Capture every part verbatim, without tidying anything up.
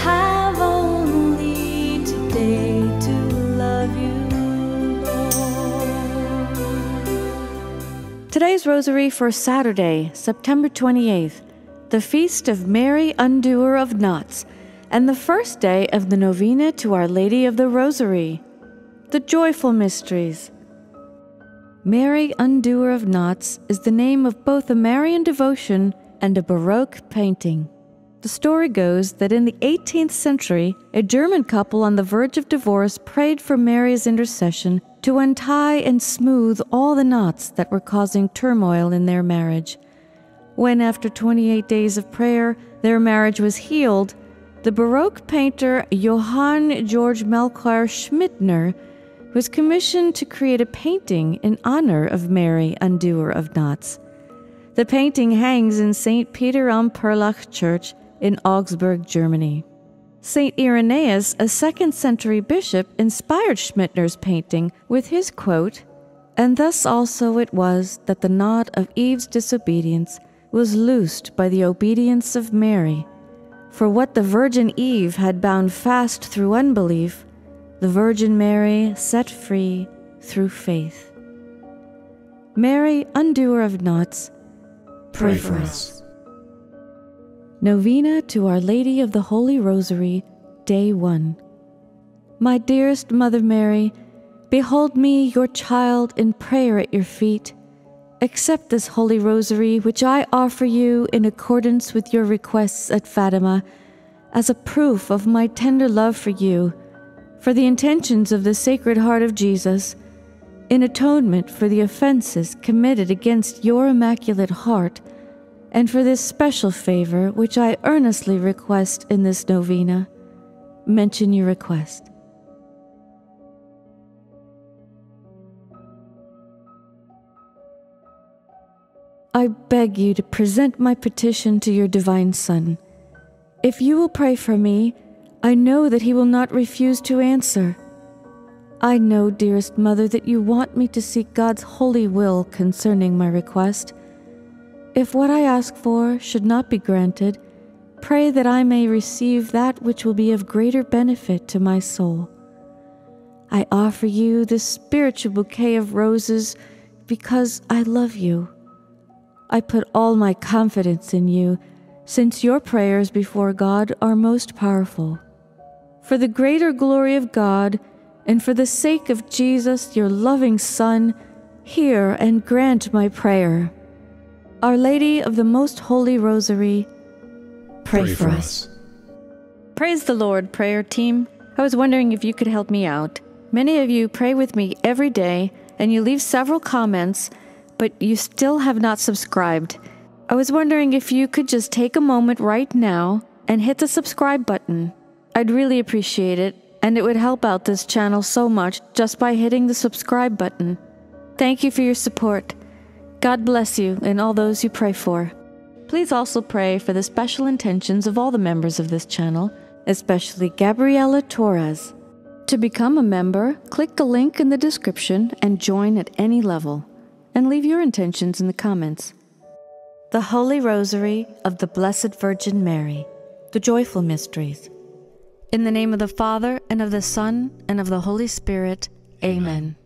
have only today to love you, Lord. Today's Rosary for Saturday, September twenty-eighth, the Feast of Mary, Undoer of Knots, and the first day of the Novena to Our Lady of the Rosary. The Joyful Mysteries. Mary, Undoer of Knots, is the name of both a Marian devotion and a Baroque painting. The story goes that in the eighteenth century, a German couple on the verge of divorce prayed for Mary's intercession to untie and smooth all the knots that were causing turmoil in their marriage. When, after twenty-eight days of prayer, their marriage was healed, the Baroque painter Johann Georg Melchior Schmidtner was commissioned to create a painting in honor of Mary, Undoer of Knots. The painting hangs in Saint Peter am Perlach Church in Augsburg, Germany. Saint Irenaeus, a second-century bishop, inspired Schmidtner's painting with his quote, "And thus also it was that the knot of Eve's disobedience was loosed by the obedience of Mary. For what the Virgin Eve had bound fast through unbelief, the Virgin Mary set free through faith." Mary, Undoer of Knots, pray, pray for us. us. Novena to Our Lady of the Holy Rosary, Day one. My dearest Mother Mary, behold me, your child, in prayer at your feet. Accept this Holy Rosary, which I offer you in accordance with your requests at Fatima, as a proof of my tender love for you, for the intentions of the Sacred Heart of Jesus, in atonement for the offenses committed against your Immaculate Heart, and for this special favor which I earnestly request in this novena. Mention your request. I beg you to present my petition to your Divine Son. If you will pray for me, I know that he will not refuse to answer. I know, dearest Mother, that you want me to seek God's holy will concerning my request. If what I ask for should not be granted, pray that I may receive that which will be of greater benefit to my soul. I offer you this spiritual bouquet of roses because I love you. I put all my confidence in you, since your prayers before God are most powerful. For the greater glory of God, and for the sake of Jesus, your loving Son, hear and grant my prayer. Our Lady of the Most Holy Rosary, pray, pray for us. us. Praise the Lord, prayer team. I was wondering if you could help me out. Many of you pray with me every day, and you leave several comments, but you still have not subscribed. I was wondering if you could just take a moment right now and hit the subscribe button. I'd really appreciate it, and it would help out this channel so much just by hitting the subscribe button. Thank you for your support. God bless you and all those you pray for. Please also pray for the special intentions of all the members of this channel, especially Gabriela Torres. To become a member, click the link in the description and join at any level, and leave your intentions in the comments. The Holy Rosary of the Blessed Virgin Mary. The Joyful Mysteries. In the name of the Father, and of the Son, and of the Holy Spirit. Amen. Amen.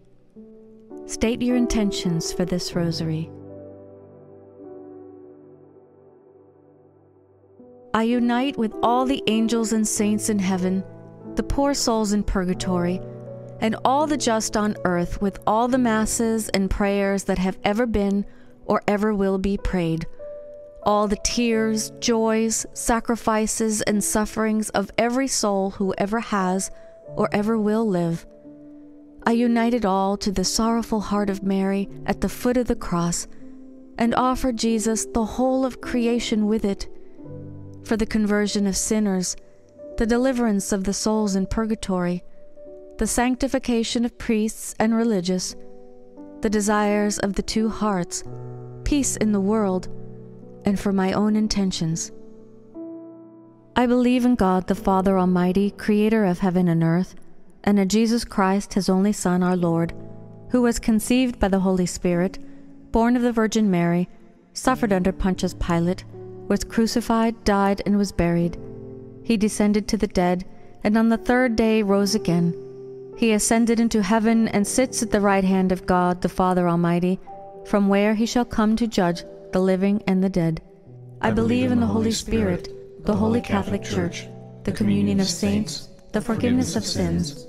State your intentions for this Rosary. I unite with all the angels and saints in heaven, the poor souls in purgatory, and all the just on earth with all the masses and prayers that have ever been or ever will be prayed. All the tears, joys, sacrifices, and sufferings of every soul who ever has or ever will live. I unite it all to the sorrowful heart of Mary at the foot of the cross, and offer Jesus the whole of creation with it, for the conversion of sinners, the deliverance of the souls in purgatory, the sanctification of priests and religious, the desires of the two hearts, peace in the world, and for my own intentions. I believe in God, the Father Almighty, creator of heaven and earth, and in Jesus Christ, his only Son, our Lord, who was conceived by the Holy Spirit, born of the Virgin Mary, suffered under Pontius Pilate, was crucified, died, and was buried. He descended to the dead, and on the third day rose again. He ascended into heaven and sits at the right hand of God the Father Almighty, from where he shall come to judge the living and the dead. I, I believe, believe in the Holy Spirit, Spirit the Holy Catholic, Catholic Church, Church, the communion of saints, the forgiveness of sins,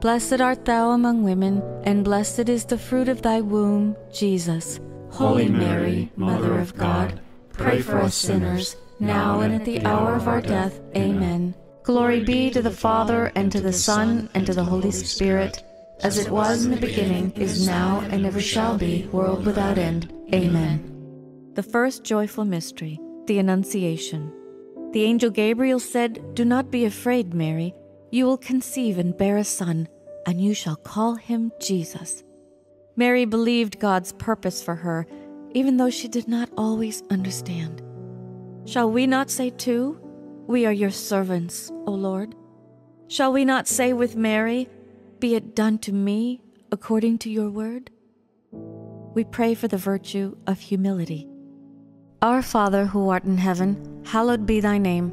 Blessed art thou among women, and blessed is the fruit of thy womb, Jesus. Holy Mary, Mother of God, pray for us sinners, now and at the hour of our death. Amen. Glory be to the Father, and to the Son, and to the Holy Spirit, as it was in the beginning, is now, and ever shall be, world without end. Amen. The first joyful mystery, the Annunciation. The angel Gabriel said, "Do not be afraid, Mary. You will conceive and bear a son, and you shall call him Jesus." Mary believed God's purpose for her, even though she did not always understand. Shall we not say too, "We are your servants, O Lord"? Shall we not say with Mary, "Be it done to me according to your word"? We pray for the virtue of humility. Our Father, who art in heaven, hallowed be thy name.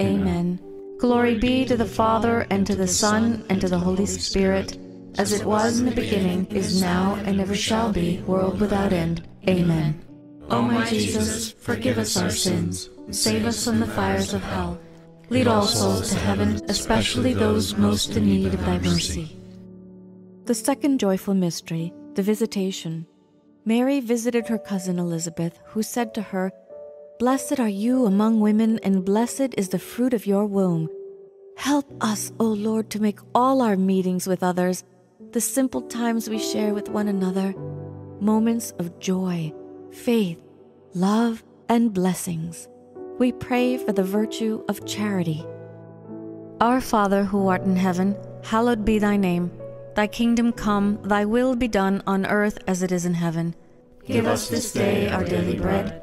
Amen. Glory be to the Father, and to the Son, and to the Holy Spirit, as it was in the beginning, is now, and ever shall be, world without end. Amen. O my Jesus, forgive us our sins, save us from the fires of hell, lead all souls to heaven, especially those most in need of thy mercy. The second joyful mystery, the Visitation. Mary visited her cousin Elizabeth, who said to her, "Blessed are you among women, and blessed is the fruit of your womb. Help us, O Lord, to make all our meetings with others, the simple times we share with one another, moments of joy, faith, love, and blessings." We pray for the virtue of charity. Our Father, who art in heaven, hallowed be thy name. Thy kingdom come, thy will be done on earth as it is in heaven. Give us this day our daily bread,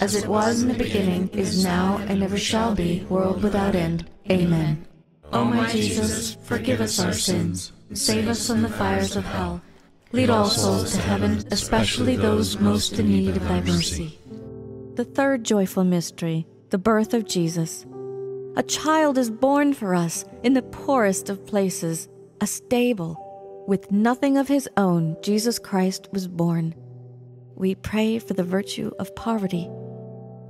as it was in the beginning, is now, and ever shall be, world without end. Amen. O my Jesus, forgive us our sins, save us from the fires of hell, lead all souls to heaven, especially those most in need of thy mercy. The third joyful mystery, the birth of Jesus. A child is born for us in the poorest of places, a stable. With nothing of his own, Jesus Christ was born. We pray for the virtue of poverty.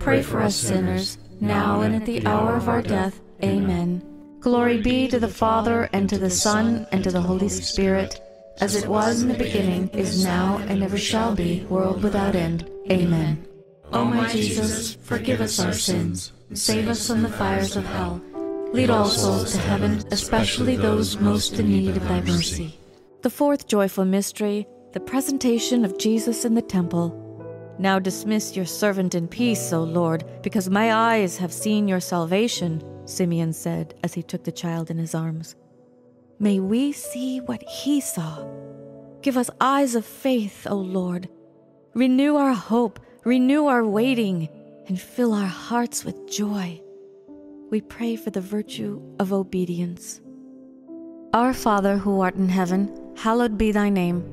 pray for us sinners, now and at the hour of our death. Amen. Glory be to the Father, and to the Son, and to the Holy Spirit, as it was in the beginning, is now, and ever shall be, world without end. Amen. O my Jesus, forgive us our sins, and save us from the fires of hell. Lead all souls to heaven, especially those most in need of thy mercy. The fourth joyful mystery, the presentation of Jesus in the temple. Now dismiss your servant in peace, O Lord, because my eyes have seen your salvation, Simeon said as he took the child in his arms. May we see what he saw. Give us eyes of faith, O Lord. Renew our hope, renew our waiting, and fill our hearts with joy. We pray for the virtue of obedience. Our Father, who art in heaven, hallowed be thy name.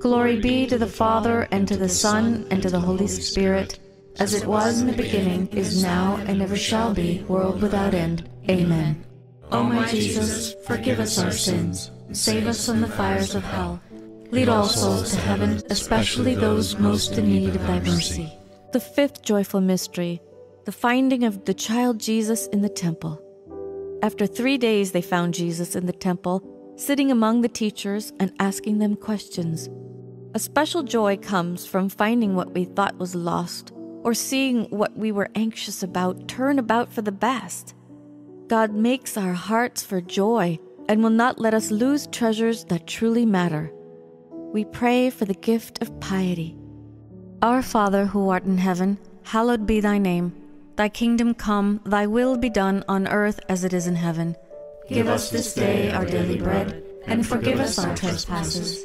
Glory be to the Father, and to the Son, and to the Holy Spirit, as it was in the beginning, is now, and ever shall be, world without end. Amen. O my Jesus, forgive us our sins, save us from the fires of hell. Lead all souls to heaven, especially those most in need of thy mercy. The fifth joyful mystery, the finding of the child Jesus in the temple. After three days they found Jesus in the temple, sitting among the teachers and asking them questions. A special joy comes from finding what we thought was lost, or seeing what we were anxious about turn about for the best. God makes our hearts for joy and will not let us lose treasures that truly matter. We pray for the gift of piety. Our Father, who art in heaven, hallowed be thy name. Thy kingdom come, thy will be done on earth as it is in heaven. Give us this day our daily bread, and forgive us our trespasses,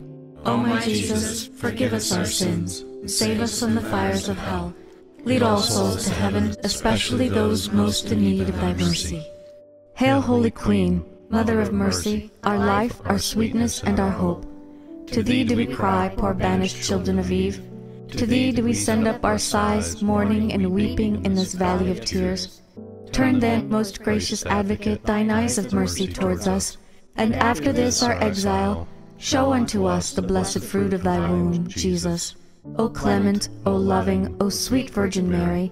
O my Jesus, forgive us our sins, save us from the fires of hell. Lead all souls to heaven, especially those most in need of thy mercy. Hail, Holy Queen, Mother of mercy, our life, our sweetness, and our hope, to thee do we cry, poor banished children of Eve. To thee do we send up our sighs, mourning and weeping in this valley of tears. Turn then, most gracious advocate, thine eyes of mercy towards us, and after this our exile, show unto us the blessed fruit of thy womb, Jesus. O clement, O loving, O sweet Virgin Mary,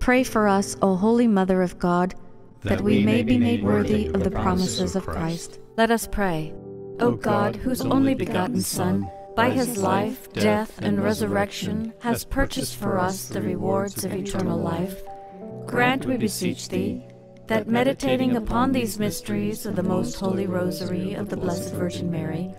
pray for us, O Holy Mother of God, that we may be made worthy of the promises of Christ. Let us pray. O God, whose only begotten Son, by his life, death, and resurrection, has purchased for us the rewards of eternal life, grant, we beseech thee, that meditating upon these mysteries of the Most Holy Rosary of the Blessed Virgin Mary,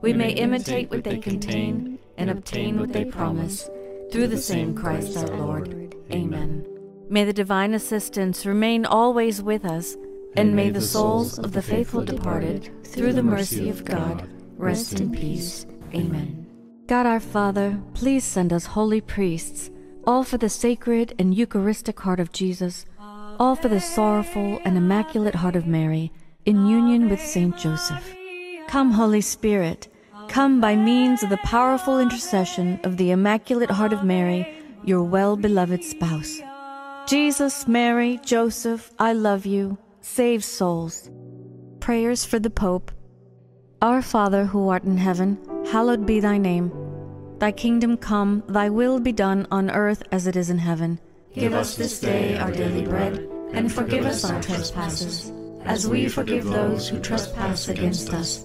we may imitate what they contain and obtain what they promise, through the same Christ our Lord. Amen. May the divine assistance remain always with us, and may the souls of the faithful departed, through the mercy of God, rest in peace. Amen. God our Father, please send us holy priests, all for the sacred and Eucharistic heart of Jesus, all for the sorrowful and immaculate heart of Mary, in union with Saint Joseph. Come, Holy Spirit, come by means of the powerful intercession of the Immaculate Heart of Mary, your well-beloved spouse. Jesus, Mary, Joseph, I love you. Save souls. Prayers for the Pope. Our Father, who art in heaven, hallowed be thy name. Thy kingdom come, thy will be done on earth as it is in heaven. Give us this day our daily bread, and forgive us our trespasses, as we forgive those who trespass against us.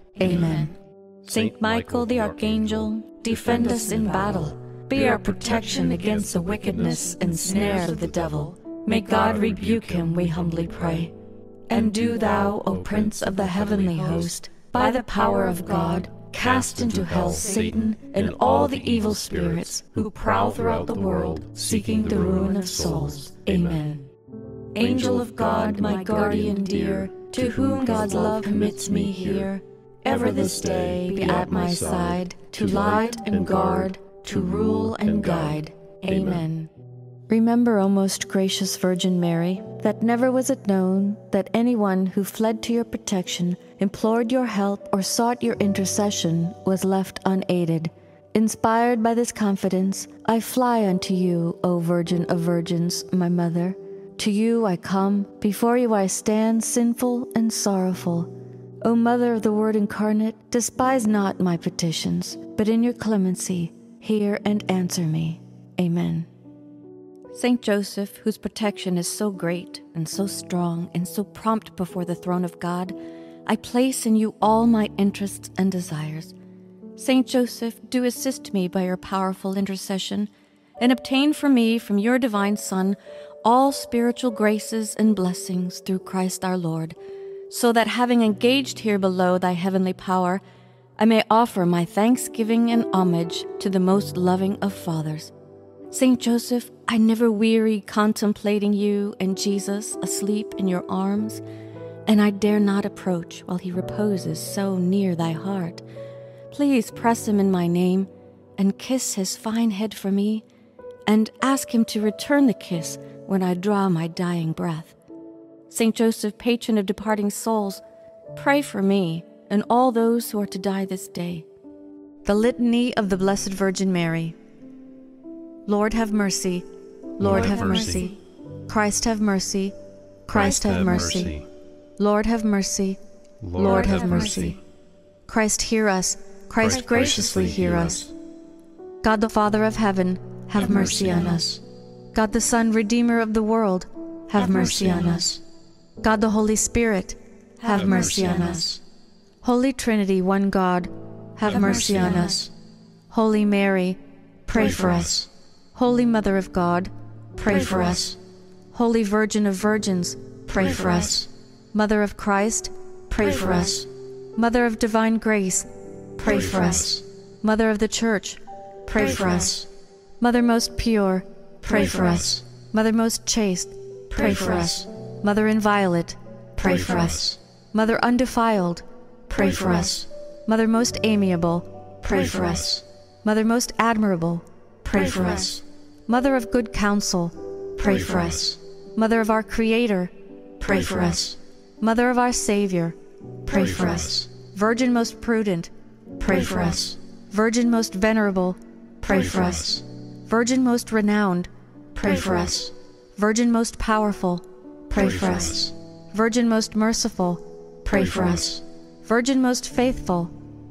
Amen. Saint Michael the Archangel, defend us in battle. Be our protection against the wickedness and snare of the devil. May God rebuke him, we humbly pray. And do thou, O Prince of the heavenly host, by the power of God, cast into hell Satan and all the evil spirits who prowl throughout the world, seeking the ruin of souls. Amen. Angel of God, my guardian dear, to whom God's love commits me here, ever this day be at my side, to light and guard, to rule and guide. Amen. Remember, O most gracious Virgin Mary, that never was it known that anyone who fled to your protection, implored your help, or sought your intercession was left unaided. Inspired by this confidence, I fly unto you, O Virgin of Virgins, my Mother. To you I come, before you I stand, sinful and sorrowful. O Mother of the Word Incarnate, despise not my petitions, but in your clemency, hear and answer me. Amen. Saint Joseph, whose protection is so great and so strong and so prompt before the throne of God, I place in you all my interests and desires. Saint Joseph, do assist me by your powerful intercession, and obtain for me from your divine Son all spiritual graces and blessings through Christ our Lord, so that having engaged here below thy heavenly power, I may offer my thanksgiving and homage to the most loving of fathers. Saint Joseph, I never weary contemplating you and Jesus asleep in your arms, and I dare not approach while he reposes so near thy heart. Please press him in my name, and kiss his fine head for me, and ask him to return the kiss when I draw my dying breath. Saint Joseph, patron of departing souls, pray for me and all those who are to die this day. The Litany of the Blessed Virgin Mary. Lord, have mercy. Lord, have mercy. Christ, have mercy. Christ, have mercy. Lord, have mercy. Lord, have mercy. Christ, hear us. Christ, graciously hear us. God the Father of heaven, have mercy on us. God the Son, Redeemer of the world, have mercy on us. God the Holy Spirit, have, have mercy on us. Holy Trinity, one God, have, have mercy on us. Holy Mary, pray, pray for us. Holy Mother of God, pray, pray for us. Holy Virgin of Virgins, pray, pray for us. Mother of Christ, pray, pray for us. Mother of Divine Grace, pray for us. Mother of the Church, pray for us. Mother most pure, pray for us. Mother most chaste, pray for us. Mother inviolate, pray for us. Mother undefiled, pray for us. Mother most amiable, pray for us. Mother most admirable, pray for us. Mother of good counsel, pray for us. Mother of our Creator, pray for us. Mother of our Savior, pray for us. Virgin most prudent, pray for us. Virgin most venerable, pray for us. Virgin most renowned, pray for us. Virgin most powerful, pray for us. Virgin most merciful, pray for us. Virgin most faithful,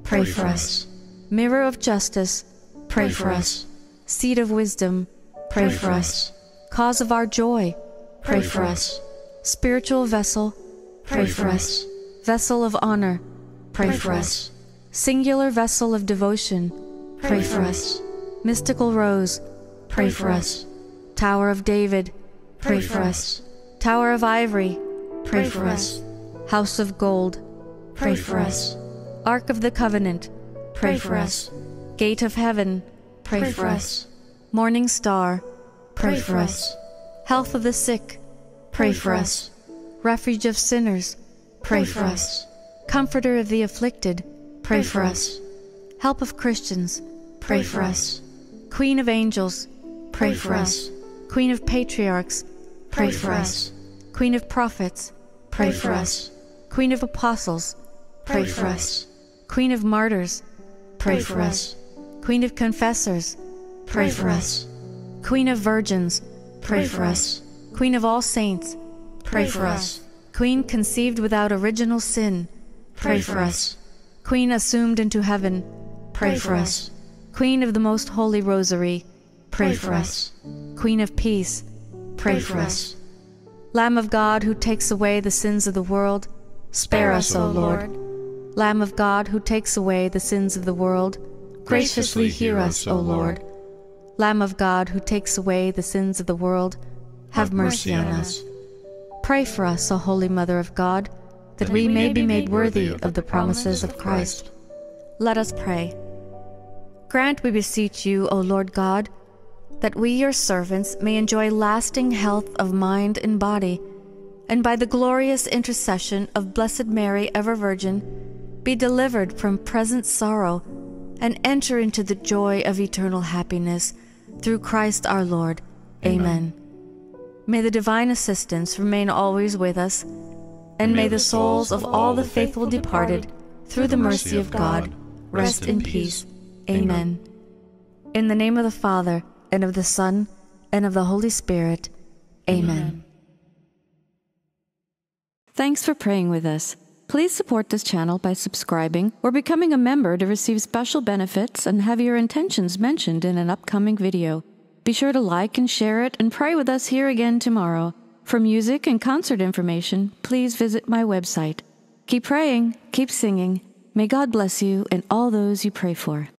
pray for us. Mirror of justice, pray for us. Seat of wisdom, pray for us. Cause of our joy, pray for us. Spiritual vessel, pray for us. Vessel of honor, pray for us. Singular vessel of devotion, pray for us. Mystical rose, pray for us. Tower of David, pray for us. Tower of ivory, pray for us. House of gold, pray for us. Ark of the Covenant, pray for us. Gate of heaven, pray for us. Morning star, pray for us. Health of the sick, pray for us. Refuge of sinners, pray for us. Comforter of the afflicted, pray for us. Help of Christians, pray for us. Queen of angels, pray for us. Queen of patriarchs, pray for us. Queen of prophets, pray for us. Queen of apostles, pray for us. Queen of martyrs, pray for us. Queen of confessors, pray for us. Queen of virgins, pray for us. Queen of all saints, pray for us. Queen conceived without original sin, pray for us. Queen assumed into heaven, pray for us. Queen of the Most Holy Rosary, pray for us. Queen of Peace, pray for us. Lamb of God, who takes away the sins of the world, spare us, O Lord. Lamb of God, who takes away the sins of the world, graciously hear us, O Lord. Lamb of God, who takes away the sins of the world, have mercy on us. Pray for us, O Holy Mother of God, that we may be made worthy of the promises of Christ. Let us pray. Grant, we beseech you, O Lord God, that we, your servants, may enjoy lasting health of mind and body, and by the glorious intercession of Blessed Mary, ever Virgin, be delivered from present sorrow and enter into the joy of eternal happiness, through Christ our Lord. Amen. Amen. May the divine assistance remain always with us, and may the souls of all the faithful departed, through the mercy of God, rest in peace. Amen. In the name of the Father, and of the Son, and of the Holy Spirit. Amen. Thanks for praying with us. Please support this channel by subscribing or becoming a member to receive special benefits and have your intentions mentioned in an upcoming video. Be sure to like and share it, and pray with us here again tomorrow. For music and concert information, please visit my website. Keep praying, keep singing. May God bless you and all those you pray for.